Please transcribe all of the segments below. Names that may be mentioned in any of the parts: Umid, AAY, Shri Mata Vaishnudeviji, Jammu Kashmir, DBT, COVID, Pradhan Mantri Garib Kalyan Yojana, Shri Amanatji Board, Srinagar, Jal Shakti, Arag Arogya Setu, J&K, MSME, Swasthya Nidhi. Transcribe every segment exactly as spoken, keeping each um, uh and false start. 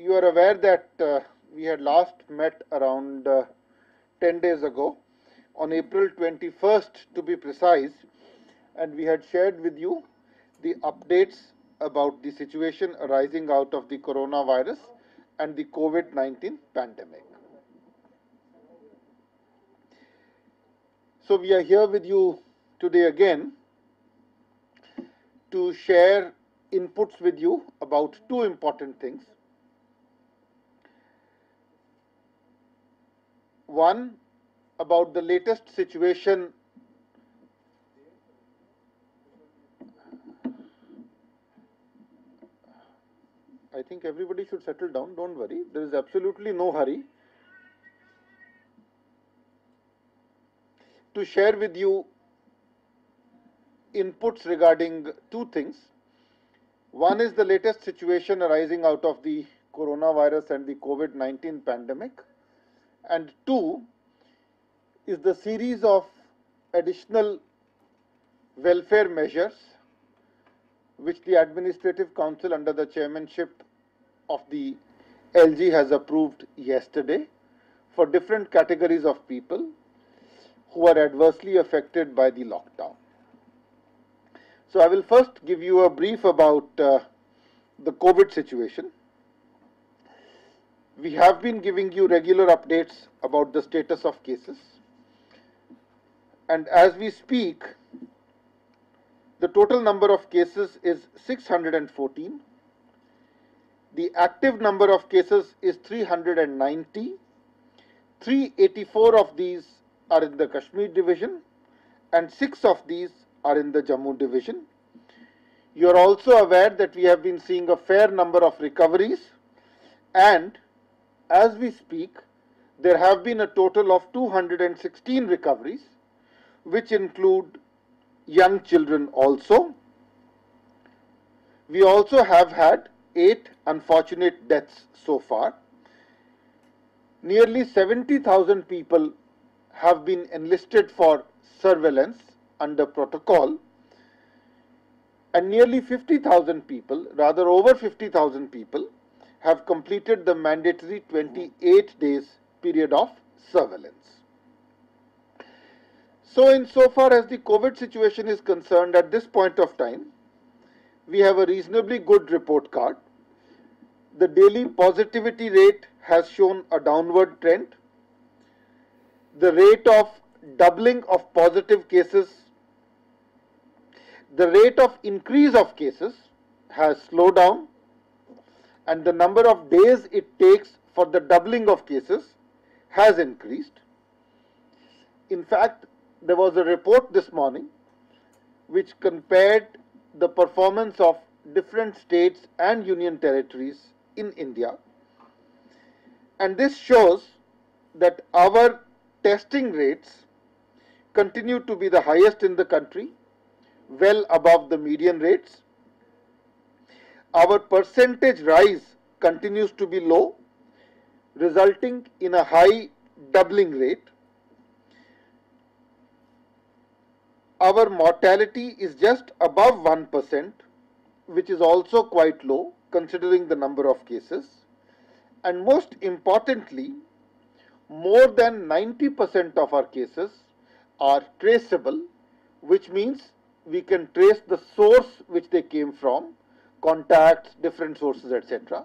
you are aware that uh, we had last met around uh, ten days ago, on April twenty-first to be precise, and we had shared with you the updates about the situation arising out of the coronavirus and the COVID nineteen pandemic. So we are here with you today again to share inputs with you about two important things. One, about the latest situation I think everybody should settle down, don't worry, there is absolutely no hurry. To share with you inputs regarding two things. One is the latest situation arising out of the coronavirus and the COVID nineteen pandemic, and two is the series of additional welfare measures which the Administrative Council under the chairmanship of the L G has approved yesterday for different categories of people who are adversely affected by the lockdown. So I will first give you a brief about uh, the COVID situation. We have been giving you regular updates about the status of cases. And as we speak, the total number of cases is six hundred fourteen. The active number of cases is three hundred ninety. three hundred eighty-four of these are in the Kashmir division and six of these are in the Jammu division. You are also aware that we have been seeing a fair number of recoveries, and as we speak, there have been a total of two hundred sixteen recoveries, which include young children also. We also have had eight unfortunate deaths so far. Nearly seventy thousand people have been enlisted for surveillance under protocol, and nearly fifty thousand people, rather over fifty thousand people, have completed the mandatory twenty-eight days period of surveillance. So insofar as the COVID situation is concerned, at this point of time, we have a reasonably good report card. The daily positivity rate has shown a downward trend. The rate of doubling of positive cases, the rate of increase of cases has slowed down, and the number of days it takes for the doubling of cases has increased. In fact, there was a report this morning which compared the performance of different states and union territories in India, and this shows that our testing rates continue to be the highest in the country, well above the median rates. Our percentage rise continues to be low, resulting in a high doubling rate. Our mortality is just above one percent, which is also quite low considering the number of cases. And most importantly, more than ninety percent of our cases are traceable, which means we can trace the source which they came from, contacts, different sources, et cetera.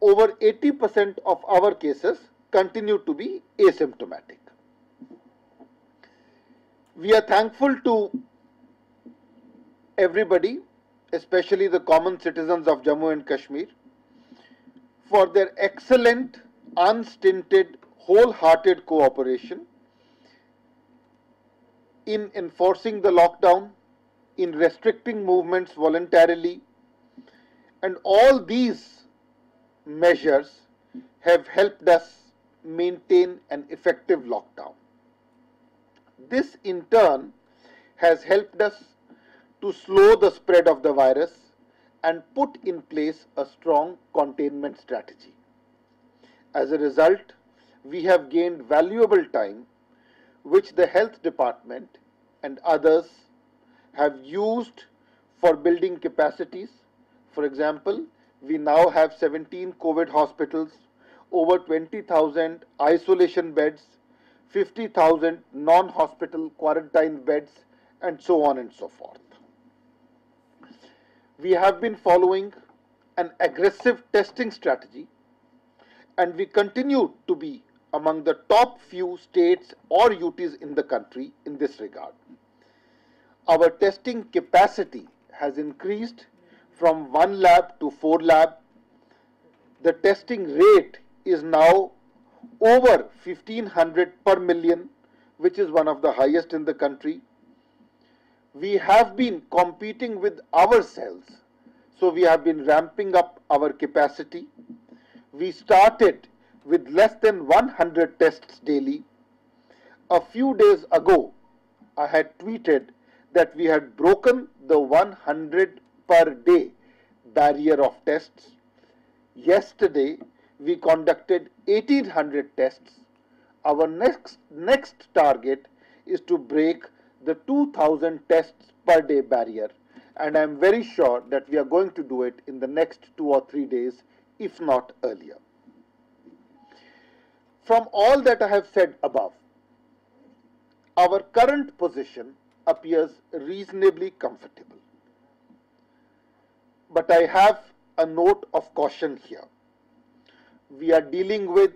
Over eighty percent of our cases continue to be asymptomatic. We are thankful to everybody, especially the common citizens of Jammu and Kashmir, for their excellent, unstinted, wholehearted cooperation in enforcing the lockdown, in restricting movements voluntarily, and all these measures have helped us maintain an effective lockdown. This in turn has helped us to slow the spread of the virus and put in place a strong containment strategy. As a result, we have gained valuable time which the health department and others have used for building capacities. For example, we now have seventeen COVID hospitals, over twenty thousand isolation beds, fifty thousand non-hospital quarantine beds, and so on and so forth. We have been following an aggressive testing strategy, and we continue to be among the top few states or U Ts in the country in this regard. Our testing capacity has increased from one lab to four lab. The testing rate is now over fifteen hundred per million, which is one of the highest in the country. We have been competing with ourselves, so we have been ramping up our capacity. We started with less than one hundred tests daily. A few days ago, I had tweeted that we had broken the one hundred per day barrier of tests. Yesterday, we conducted eighteen hundred tests. Our next, next target is to break the two thousand tests per day barrier, and I am very sure that we are going to do it in the next two or three days, if not earlier. From all that I have said above, our current position appears reasonably comfortable. But I have a note of caution here. We are dealing with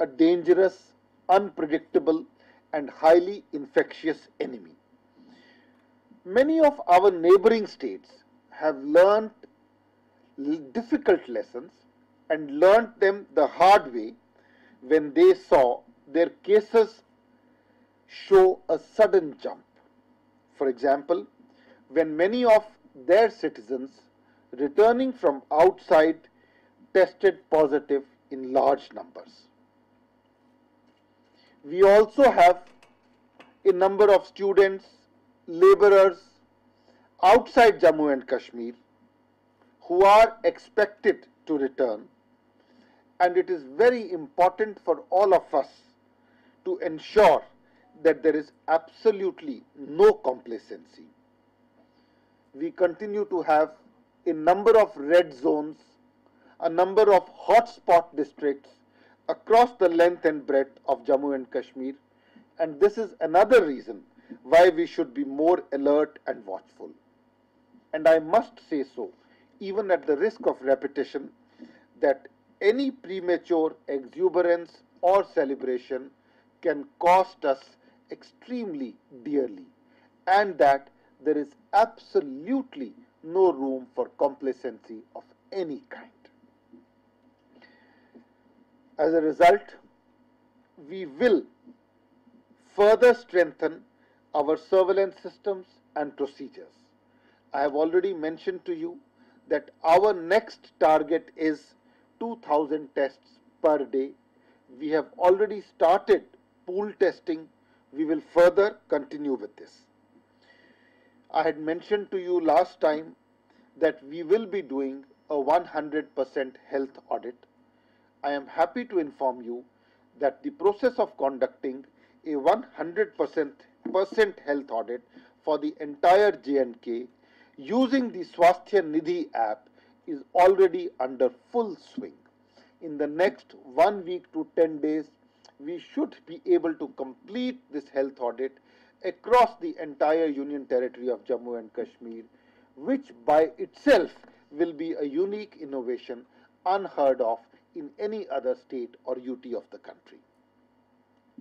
a dangerous, unpredictable, and highly infectious enemy. Many of our neighboring states have learned difficult lessons and learned them the hard way when they saw their cases show a sudden jump. For example, when many of their citizens returning from outside tested positive in large numbers. We also have a number of students, laborers outside Jammu and Kashmir who are expected to return, and it is very important for all of us to ensure that there is absolutely no complacency. We continue to have a number of red zones, a number of hotspot districts across the length and breadth of Jammu and Kashmir, and this is another reason why we should be more alert and watchful. And I must say so, even at the risk of repetition, that any premature exuberance or celebration can cost us extremely dearly, and that there is absolutely no room for complacency of any kind. As a result, we will further strengthen our surveillance systems and procedures. I have already mentioned to you that our next target is two thousand tests per day. We have already started pool testing. We will further continue with this. I had mentioned to you last time that we will be doing a one hundred percent health audit. I am happy to inform you that the process of conducting a one hundred percent health audit for the entire J and K using the Swasthya Nidhi app is already under full swing. In the next one week to ten days, we should be able to complete this health audit across the entire Union Territory of Jammu and Kashmir, which by itself will be a unique innovation unheard of in any other state or U T of the country.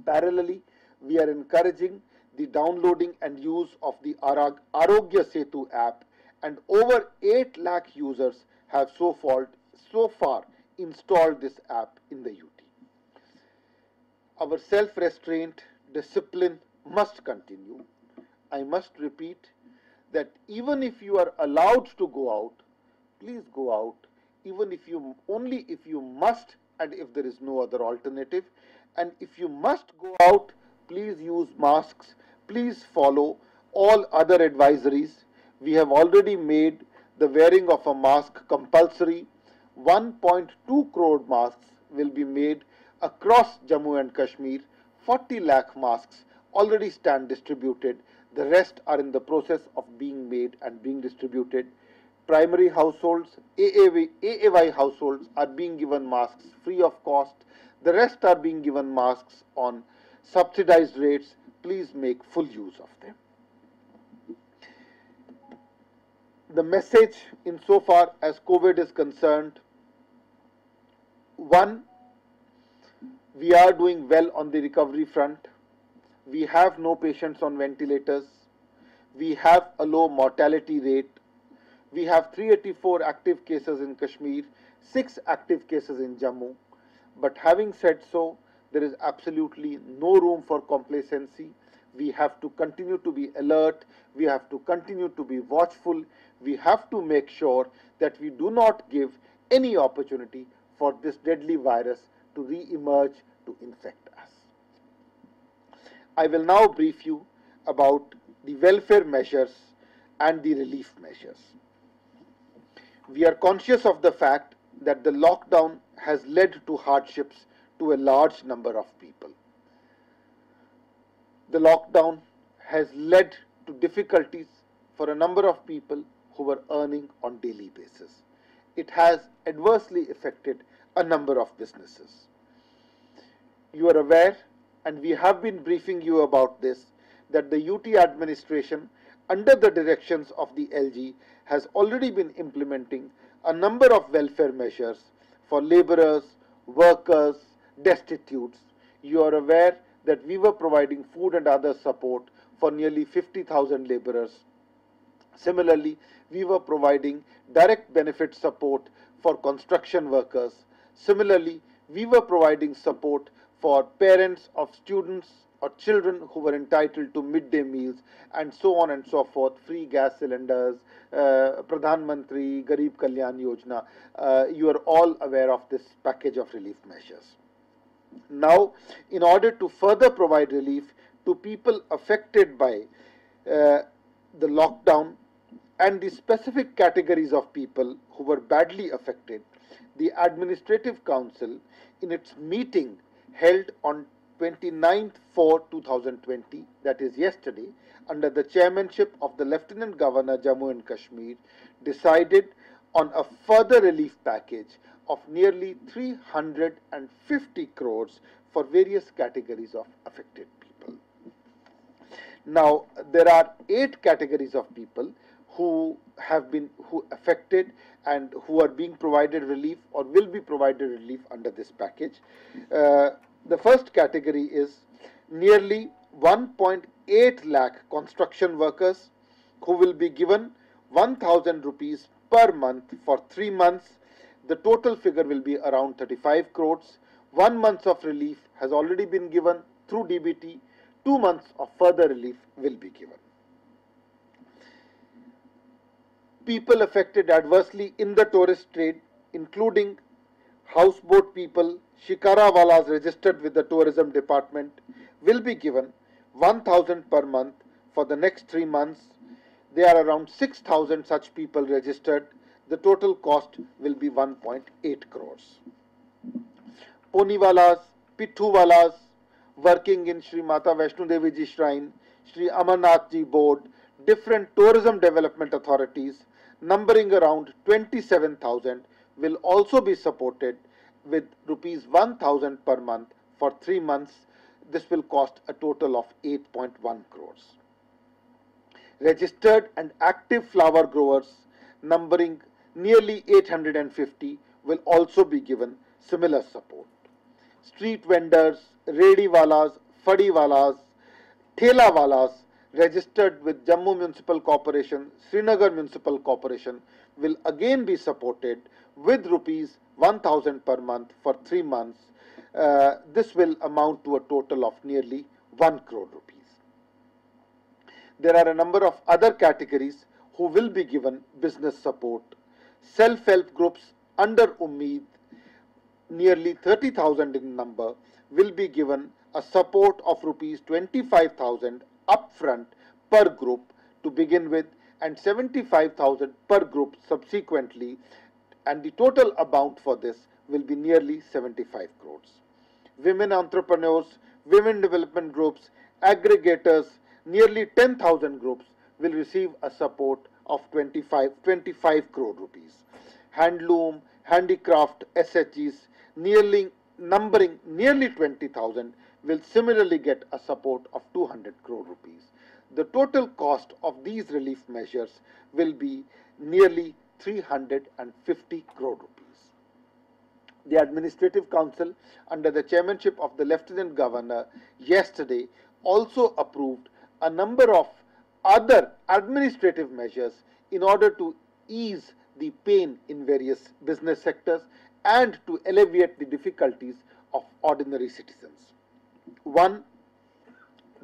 Parallelly, we are encouraging the downloading and use of the Arag Arogya Setu app, and over eight lakh users have so far, so far installed this app in the U T. Our self-restraint, discipline must continue. I must repeat that even if you are allowed to go out, please go out, even if you, only if you must and if there is no other alternative. And if you must go out, please use masks, please follow all other advisories. We have already made the wearing of a mask compulsory. one point two crore masks will be made across Jammu and Kashmir. forty lakh masks already stand distributed. The rest are in the process of being made and being distributed. primary households, A A Y households are being given masks free of cost. The rest are being given masks on subsidized rates. Please make full use of them. The message insofar as COVID is concerned, one, we are doing well on the recovery front. We have no patients on ventilators. We have a low mortality rate. We have three hundred eighty-four active cases in Kashmir, six active cases in Jammu. But having said so, there is absolutely no room for complacency. We have to continue to be alert. We have to continue to be watchful. We have to make sure that we do not give any opportunity for this deadly virus to re-emerge, to infect us. I will now brief you about the welfare measures and the relief measures. We are conscious of the fact that the lockdown has led to hardships to a large number of people. The lockdown has led to difficulties for a number of people who were earning on daily basis. It has adversely affected a number of businesses. You are aware, and we have been briefing you about this, that the U T administration, under the directions of the L G, has already been implementing a number of welfare measures for laborers, workers, destitutes. You are aware that we were providing food and other support for nearly fifty thousand laborers. Similarly, we were providing direct benefit support for construction workers. Similarly, we were providing support for parents of students or children who were entitled to midday meals, and so on and so forth, free gas cylinders, uh, Pradhan Mantri Garib Kalyan Yojana. Uh, you are all aware of this package of relief measures. Now, in order to further provide relief to people affected by uh, the lockdown and the specific categories of people who were badly affected, the Administrative Council, in its meeting held on twenty-ninth of April two thousand twenty, that is yesterday, under the chairmanship of the Lieutenant Governor Jammu and Kashmir, decided on a further relief package of nearly three hundred fifty crores for various categories of affected people. Now, there are eight categories of people who have been who affected and who are being provided relief or will be provided relief under this package. Uh, the first category is nearly one point eight lakh construction workers who will be given one thousand rupees per month for three months. The total figure will be around thirty-five crores. One month of relief has already been given through D B T. Two months of further relief will be given. People affected adversely in the tourist trade, including houseboat people, shikarawalas registered with the tourism department, will be given one thousand per month for the next three months. There are around six thousand such people registered. The total cost will be one point eight crores. Poniwalas, Pithuwalas working in Shri Mata Vaishnudeviji Shrine, Shri Amanatji Board, different tourism development authorities numbering around twenty-seven thousand will also be supported with rupees one thousand per month for three months. This will cost a total of eight point one crores. Registered and active flower growers numbering nearly eight hundred fifty will also be given similar support. Street vendors, rediwalas, fadiwalas, thelawalas registered with Jammu Municipal Corporation, Srinagar Municipal Corporation will again be supported with rupees one thousand per month for three months. Uh, this will amount to a total of nearly one crore rupees. There are a number of other categories who will be given business support. Self-help groups under Umid, nearly thirty thousand in number, will be given a support of rupees twenty-five thousand upfront per group to begin with, and seventy-five thousand per group subsequently, and the total amount for this will be nearly seventy-five crores. Women entrepreneurs, women development groups, aggregators, nearly ten thousand groups will receive a support of twenty-five crore rupees. Handloom, handicraft, S H Es nearly numbering nearly twenty thousand will similarly get a support of two hundred crore rupees. The total cost of these relief measures will be nearly three hundred fifty crore rupees. The Administrative Council, under the chairmanship of the Lieutenant Governor, yesterday also approved a number of other administrative measures in order to ease the pain in various business sectors and to alleviate the difficulties of ordinary citizens. One,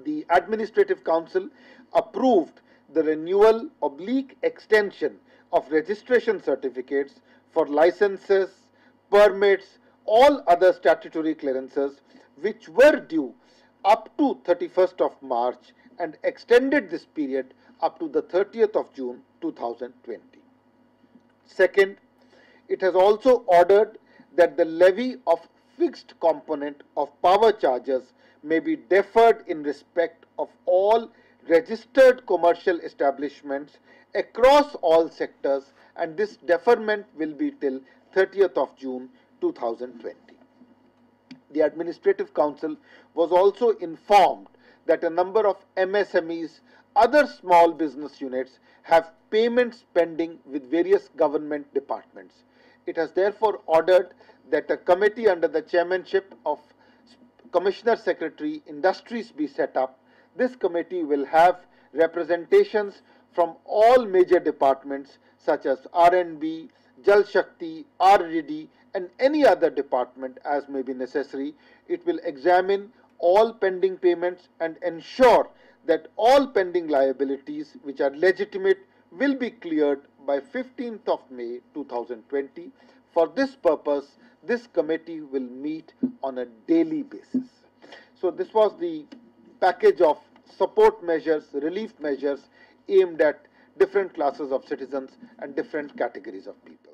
the Administrative Council approved the renewal oblique extension of registration certificates for licenses, permits, all other statutory clearances which were due up to thirty-first of March, and extended this period up to the thirtieth of June two thousand twenty. Second, it has also ordered that the levy of fixed component of power charges may be deferred in respect of all registered commercial establishments across all sectors, and this deferment will be till thirtieth of June two thousand twenty. The Administrative Council was also informed that a number of M S M Es, other small business units, have payments pending with various government departments. It has therefore ordered that a committee under the chairmanship of Commissioner Secretary Industries be set up. This committee will have representations from all major departments such as R and B, Jal Shakti, R D D, and any other department as may be necessary. It will examine all pending payments and ensure that all pending liabilities which are legitimate will be cleared by fifteenth of May two thousand twenty. For this purpose, this committee will meet on a daily basis. So this was the package of support measures, relief measures aimed at different classes of citizens and different categories of people.